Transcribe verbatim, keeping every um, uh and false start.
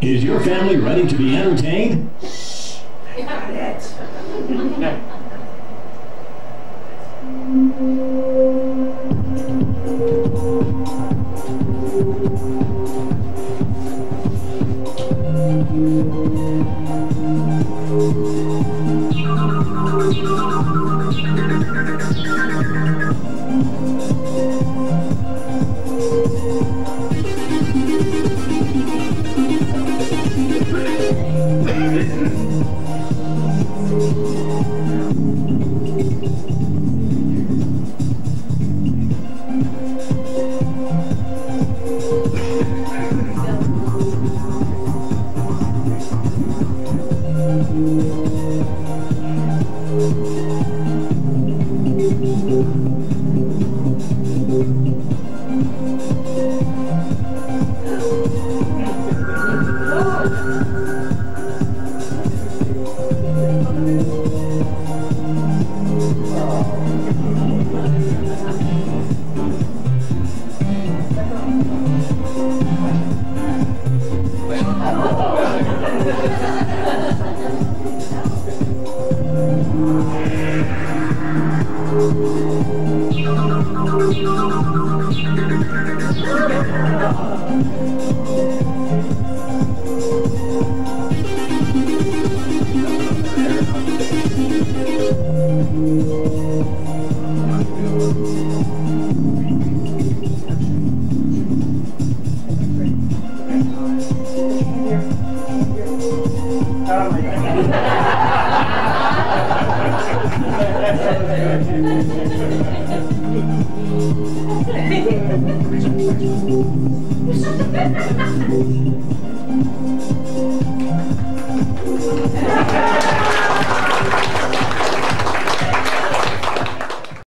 Is your family ready to be entertained? Thank you.